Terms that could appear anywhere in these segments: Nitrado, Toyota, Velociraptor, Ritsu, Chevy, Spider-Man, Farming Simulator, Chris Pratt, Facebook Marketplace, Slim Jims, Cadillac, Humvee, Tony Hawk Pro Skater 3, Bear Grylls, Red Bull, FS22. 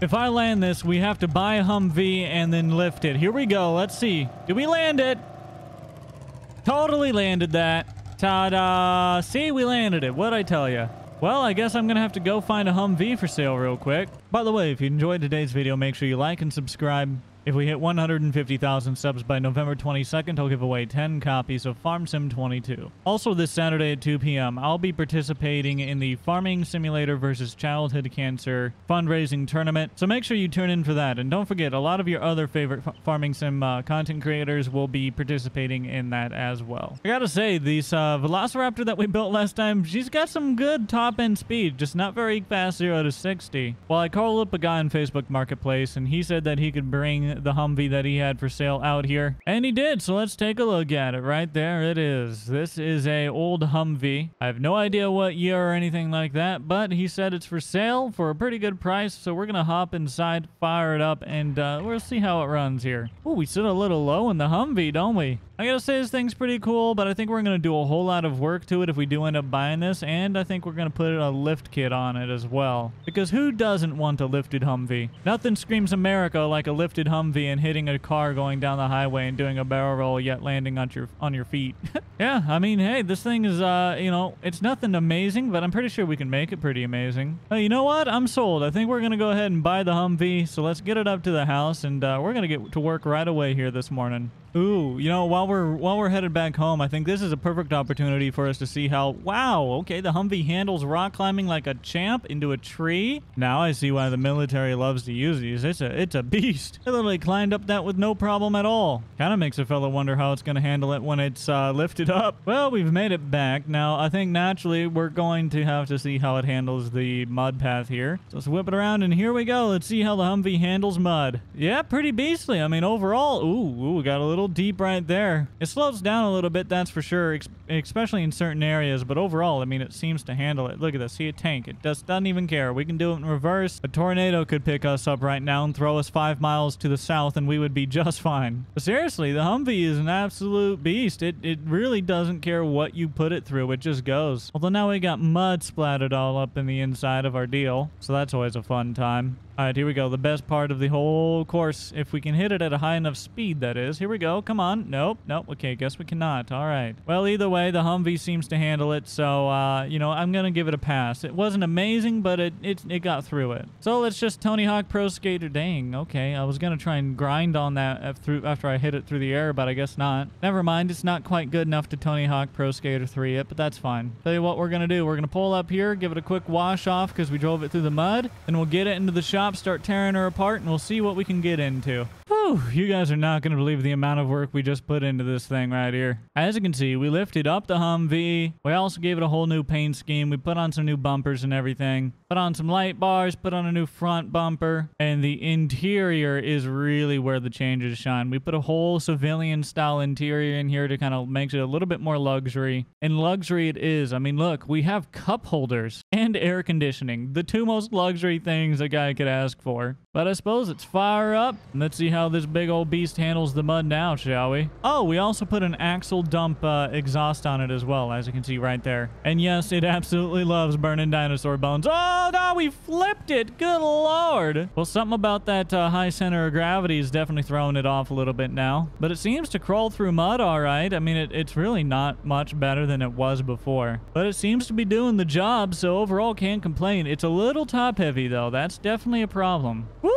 If I land this, we have to buy a Humvee and then lift it. Here we go. Let's see. Did we land it? Totally landed that. Ta-da. See, we landed it. What'd I tell you? Well, I guess I'm going to have to go find a Humvee for sale real quick. By the way, if you enjoyed today's video, make sure you like and subscribe. If we hit 150,000 subs by November 22nd, I'll give away 10 copies of Farm Sim 22. Also this Saturday at 2 p.m., I'll be participating in the Farming Simulator versus Childhood Cancer fundraising tournament. So make sure you tune in for that. And don't forget, a lot of your other favorite Farming Sim content creators will be participating in that as well. I gotta say, this Velociraptor that we built last time, she's got some good top-end speed, just not very fast, 0 to 60. Well, I called up a guy on Facebook Marketplace, and he said that he could bring the Humvee that he had for sale out here, and he did. So let's take a look at it. Right there it is. This is a old Humvee. I have no idea what year or anything like that, but he said it's for sale for a pretty good price, so we're gonna hop inside, fire it up, and we'll see how it runs here. Oh, we sit a little low in the Humvee, don't we? I gotta say, this thing's pretty cool, but I think we're gonna do a whole lot of work to it if we do end up buying this, and I think we're gonna put a lift kit on it as well, because who doesn't want a lifted Humvee? Nothing screams America like a lifted Humvee and hitting a car going down the highway and doing a barrel roll yet landing on your feet. Yeah, I mean, hey, this thing is, you know, it's nothing amazing, but I'm pretty sure we can make it pretty amazing. You know what? I'm sold. I think we're gonna go ahead and buy the Humvee, so let's get it up to the house, and we're gonna get to work right away here this morning. Ooh, you know, while we're headed back home, I think this is a perfect opportunity for us to see how, wow, okay, the Humvee handles rock climbing like a champ into a tree. Now I see why the military loves to use these. It's a beast. It literally climbed up that with no problem at all. Kind of makes a fellow wonder how it's going to handle it when it's lifted up. Well, we've made it back. Now, I think naturally we're going to have to see how it handles the mud path here. So let's whip it around, and here we go. Let's see how the Humvee handles mud. Yeah, pretty beastly. I mean, overall, ooh, got a little deep right there. It slows down a little bit, that's for sure, especially in certain areas, but overall, I mean, it seems to handle it. Look at this. See a tank. It doesn't even care. We can do it in reverse. A tornado could pick us up right now and throw us 5 miles to the south, and we would be just fine. But seriously, the Humvee is an absolute beast. It really doesn't care what you put it through. It just goes. Although now we got mud splattered all up in the inside of our deal, so that's always a fun time. All right, here we go. The best part of the whole course. If we can hit it at a high enough speed, that is. Here we go. Come on. Nope. Okay, guess we cannot. All right. Well, either way, the Humvee seems to handle it, so, you know, I'm going to give it a pass. It wasn't amazing, but it got through it. So let's just Tony Hawk Pro Skater. Dang, okay. I was going to try and grind on that after I hit it through the air, but I guess not. Never mind. It's not quite good enough to Tony Hawk Pro Skater 3 it, but that's fine. Tell you what we're going to do. We're going to pull up here, give it a quick wash off because we drove it through the mud, and we'll get it into the shop, start tearing her apart, and we'll see what we can get into. Whew, you guys are not going to believe the amount of work we just put into this thing right here. As you can see, we lifted up the Humvee. We also gave it a whole new paint scheme. We put on some new bumpers and everything. Put on some light bars, put on a new front bumper, and the interior is really where the changes shine. We put a whole civilian-style interior in here to kind of make it a little bit more luxury, and luxury it is. I mean, look, we have cup holders and air conditioning, the two most luxury things a guy could ask for. But I suppose it's fire up, and let's see how this big old beast handles the mud now, shall we? Oh, we also put an axle dump exhaust on it as well, as you can see right there. And yes, it absolutely loves burning dinosaur bones. Oh! Oh, no, we flipped it. Good Lord. Well, something about that high center of gravity is definitely throwing it off a little bit now. But it seems to crawl through mud all right. I mean, it's really not much better than it was before. But it seems to be doing the job, so overall can't complain. It's a little top-heavy, though. That's definitely a problem. Woo!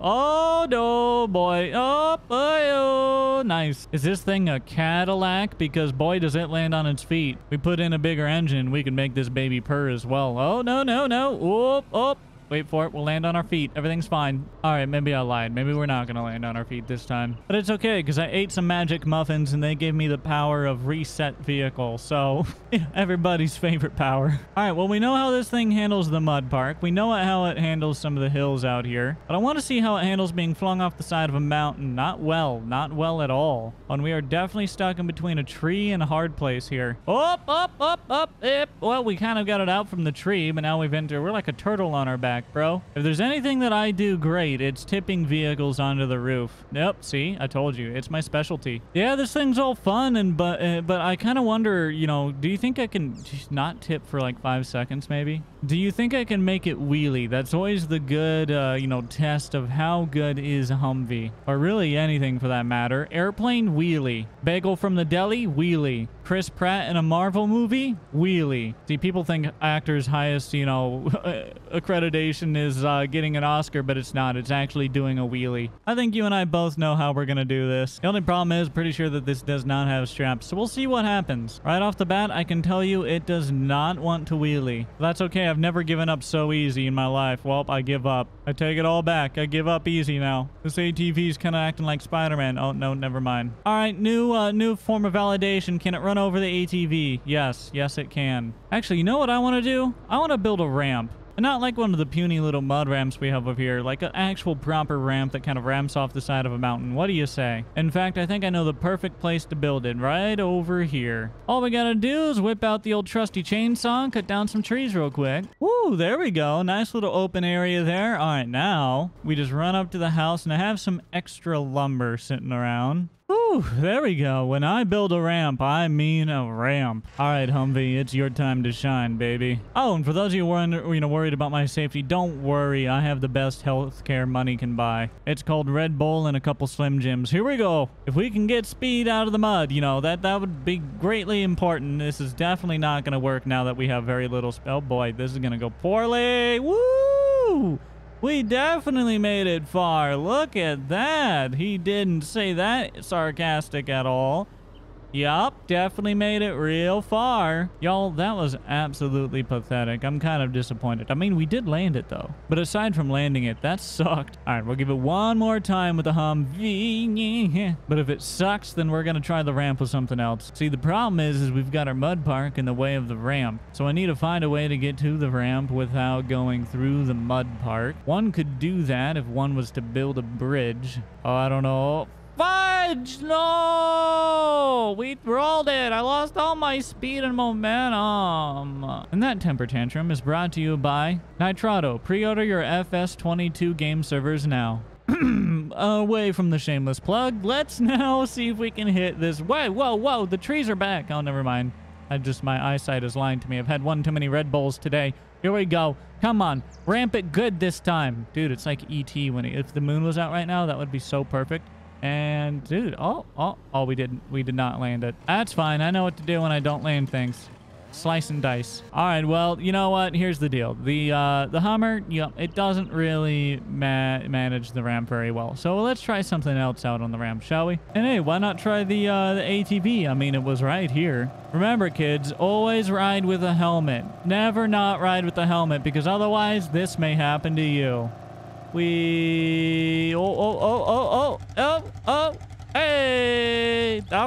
Oh, no, boy. Oh, boy. Oh, nice. Is this thing a Cadillac? Because, boy, does it land on its feet. We put in a bigger engine. We can make this baby purr as well. Oh, no. Oh. Wait for it. We'll land on our feet. Everything's fine. All right, maybe I lied. Maybe we're not going to land on our feet this time. But it's okay, because I ate some magic muffins, and they gave me the power of reset vehicle. So, yeah, everybody's favorite power. All right, well, we know how this thing handles the mud park. We know how it handles some of the hills out here. But I want to see how it handles being flung off the side of a mountain. Not well. Not well at all. And we are definitely stuck in between a tree and a hard place here. Up, up, up, up, up. Well, we kind of got it out from the tree, but now we're like a turtle on our back. back, bro. If there's anything that I do great, it's tipping vehicles onto the roof. Yep, see? I told you. It's my specialty. Yeah, this thing's all fun, and but I kind of wonder, you know, do you think I can not tip for like 5 seconds, maybe? Do you think I can make it wheelie? That's always the good, you know, test of how good is a Humvee. Or really anything for that matter. Airplane, wheelie. Bagel from the deli, wheelie. Chris Pratt in a Marvel movie, wheelie. See, people think actors' highest, you know, accreditation is getting an Oscar, but it's not. It's actually doing a wheelie. I think you and I both know how we're gonna do this. The only problem is, pretty sure that this does not have straps, so we'll see what happens. Right off the bat, I can tell you it does not want to wheelie. That's okay. I've never given up so easy in my life. Welp, I give up. I take it all back. I give up easy now. This ATV's kind of acting like Spider-Man. Oh, no, never mind. All right, new form of validation. Can it run over the ATV? Yes. Yes, it can. Actually, you know what I want to do? I want to build a ramp. And not like one of the puny little mud ramps we have up here, like an actual proper ramp that kind of ramps off the side of a mountain. What do you say? In fact, I think I know the perfect place to build it, right over here. All we gotta do is whip out the old trusty chainsaw and cut down some trees real quick. Woo, there we go. Nice little open area there. All right, now we just run up to the house, and I have some extra lumber sitting around. Ooh, there we go. When I build a ramp, I mean a ramp. All right, Humvee, it's your time to shine, baby. Oh, and for those of you who are worried about my safety, don't worry. I have the best healthcare money can buy. It's called Red Bull and a couple Slim Jims. Here we go. If we can get speed out of the mud, you know, that would be greatly important. This is definitely not going to work now that we have very little... Oh, boy, this is going to go poorly. Woo! We definitely made it far. Look at that. He didn't say that sarcastic at all. Yup, definitely made it real far. Y'all, that was absolutely pathetic. I'm kind of disappointed. I mean, we did land it, though. But aside from landing it, that sucked. All right, we'll give it one more time with the Humvee. But if it sucks, then we're going to try the ramp with something else. See, the problem is we've got our mud park in the way of the ramp. So I need to find a way to get to the ramp without going through the mud park. One could do that if one was to build a bridge. Oh, I don't know. Fudge! No! We rolled it! I lost all my speed and momentum. And that temper tantrum is brought to you by Nitrado. Pre-order your FS22 game servers now. Away from the shameless plug, let's now see if we can hit this. Wait, whoa, whoa, the trees are back. Oh, never mind. My eyesight is lying to me. I've had one too many Red Bulls today. Here we go. Come on. Ramp it good this time. Dude, it's like E.T. If the moon was out right now, that would be so perfect. And dude, oh, we did not land it. That's fine. I know what to do when I don't land things. Slice and dice. All right, well, you know what? Here's the deal. The Hummer, yeah, it doesn't really manage the ramp very well. So let's try something else out on the ramp, shall we? And hey, why not try the ATV? I mean, it was right here. Remember, kids, always ride with a helmet. Never not ride with a helmet, because otherwise this may happen to you. Hey, I'll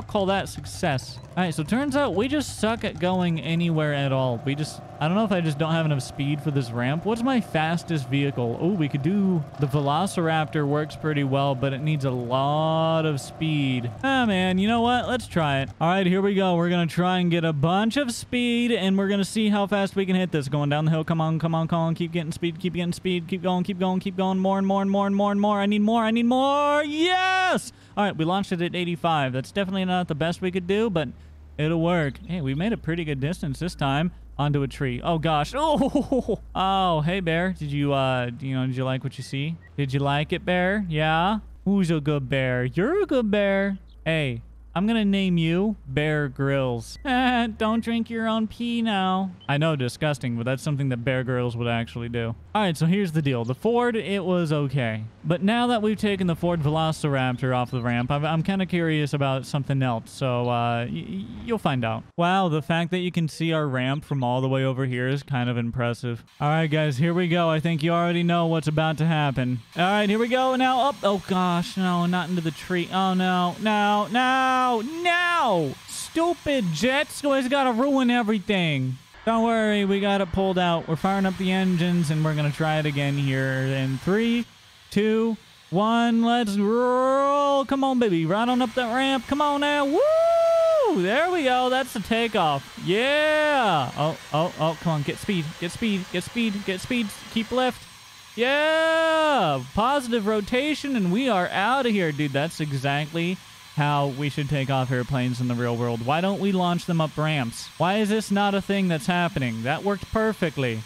call that success. All right, so turns out we just suck at going anywhere at all. I don't know if I just don't have enough speed for this ramp. What's my fastest vehicle? Oh, we could do the Velociraptor. Works pretty well, but it needs a lot of speed. Ah, man, you know what? Let's try it. All right, here we go. We're going to try and get a bunch of speed, and we're going to see how fast we can hit this. Going down the hill. Come on, come on, come on. Keep getting speed. Keep getting speed. Keep going, keep going, keep going. More and more and more and more and more. I need more. I need more. Yes! All right, we launched it at 85. That's definitely not the best we could do, but it'll work. Hey, we made a pretty good distance this time onto a tree. Oh, gosh. Oh, hey, Bear. Did you like what you see? Did you like it, Bear? Yeah? Who's a good bear? You're a good bear. Hey, I'm going to name you Bear Grylls. Don't drink your own pee now. I know, disgusting, but that's something that Bear Grylls would actually do. All right, so here's the deal. The Ford, it was okay. But now that we've taken the Ford Velociraptor off the ramp, I'm kind of curious about something else, so you'll find out. Wow, the fact that you can see our ramp from all the way over here is kind of impressive. All right, guys, here we go. I think you already know what's about to happen. All right, here we go now. Up. Oh, gosh, no, not into the tree. Oh, no, no, no. No! Stupid jets always gotta ruin everything. Don't worry, we got it pulled out. We're firing up the engines, and we're gonna try it again here in 3, 2, 1. Let's roll. Come on, baby. Right on up that ramp. Come on now. Woo! There we go. That's the takeoff. Yeah! Oh, come on. Get speed. Get speed. Get speed. Get speed. Keep left. Yeah! Positive rotation, and we are out of here, dude. That's exactly how we should take off airplanes in the real world. Why don't we launch them up ramps? Why is this not a thing that's happening? That worked perfectly.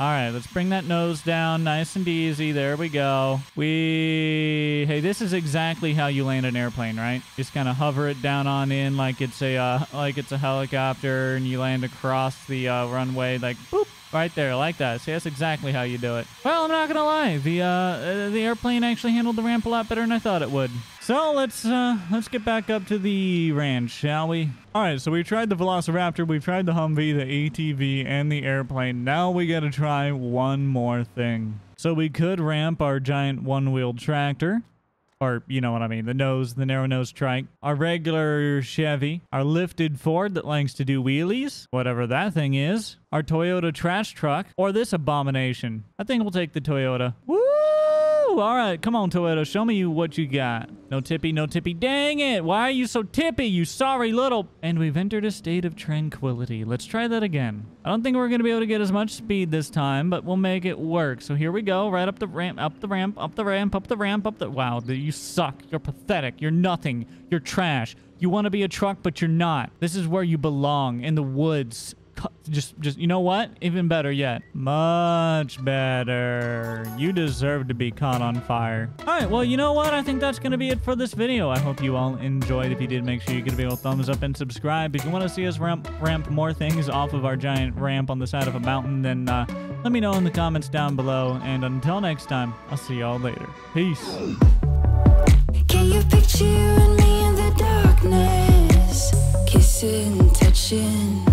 All right, let's bring that nose down nice and easy. There we go. Hey, this is exactly how you land an airplane, right? Just kind of hover it down on in like it's a helicopter, and you land across the runway like boop. Right there, like that. See, that's exactly how you do it. Well, I'm not gonna lie. The airplane actually handled the ramp a lot better than I thought it would. So let's get back up to the ranch, shall we? All right. So we tried the Velociraptor, we've tried the Humvee, the ATV, and the airplane. Now we gotta try one more thing. So we could ramp our giant one-wheeled tractor, or you know what I mean, the narrow-nosed trike, our regular Chevy, our lifted Ford that likes to do wheelies, whatever that thing is, our Toyota trash truck, or this abomination. I think we'll take the Toyota. Woo! All right, come on, Toyota, show me what you got. No tippy, no tippy. Dang it, why are you so tippy, you sorry little... And we've entered a state of tranquility. Let's try that again. I don't think we're gonna be able to get as much speed this time, but we'll make it work. So here we go, right up the ramp, up the ramp, up the ramp, up the ramp, up the... Wow, you suck, you're pathetic, you're nothing, you're trash. You wanna be a truck, but you're not. This is where you belong, in the woods. Just, you know what? Even better yet. Much better. You deserve to be caught on fire. All right, well, you know what? I think that's going to be it for this video. I hope you all enjoyed. If you did, make sure you give it a thumbs up and subscribe. If you want to see us ramp more things off of our giant ramp on the side of a mountain, then let me know in the comments down below. And until next time, I'll see y'all later. Peace. Can you picture you and me in the darkness? Kissing, touching.